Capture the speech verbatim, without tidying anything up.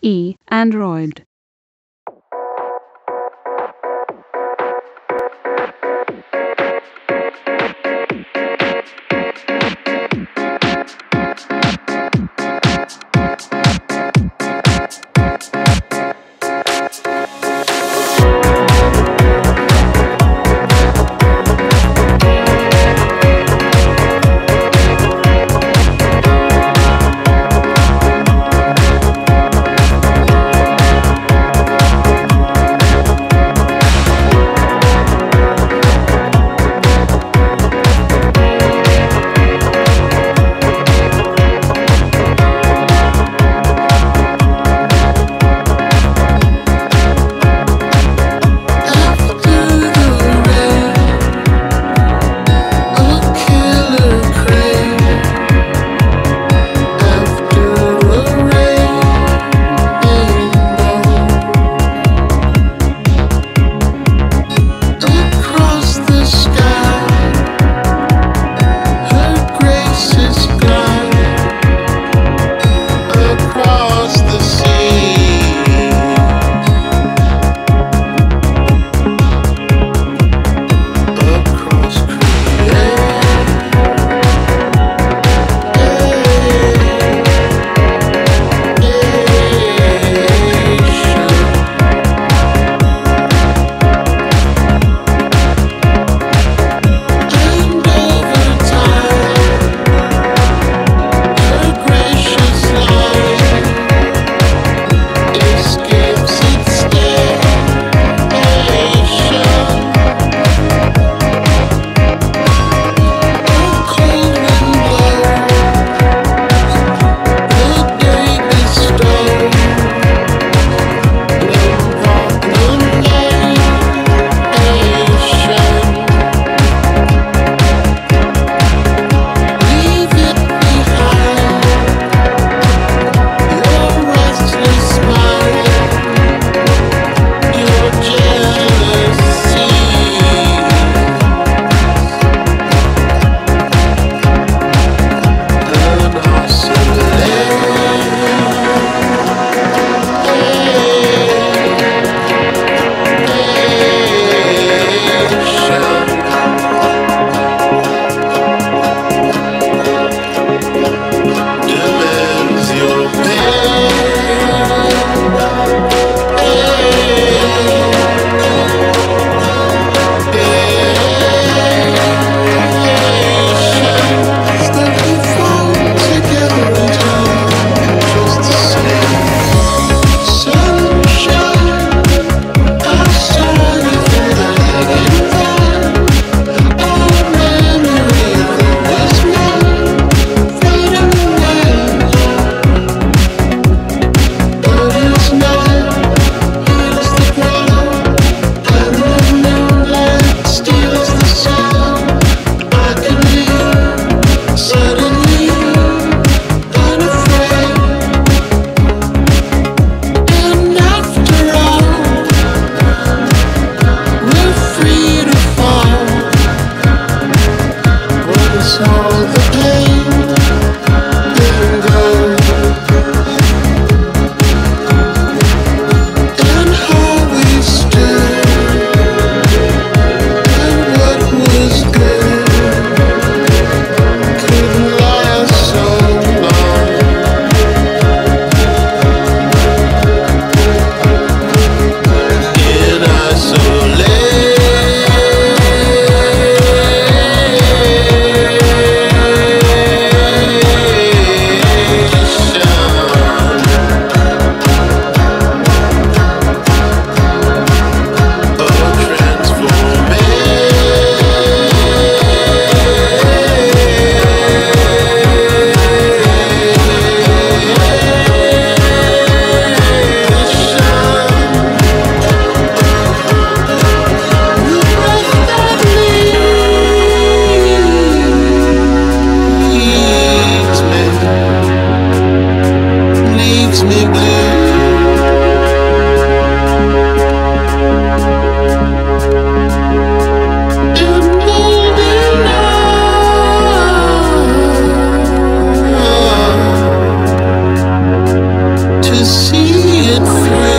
E.android. it free.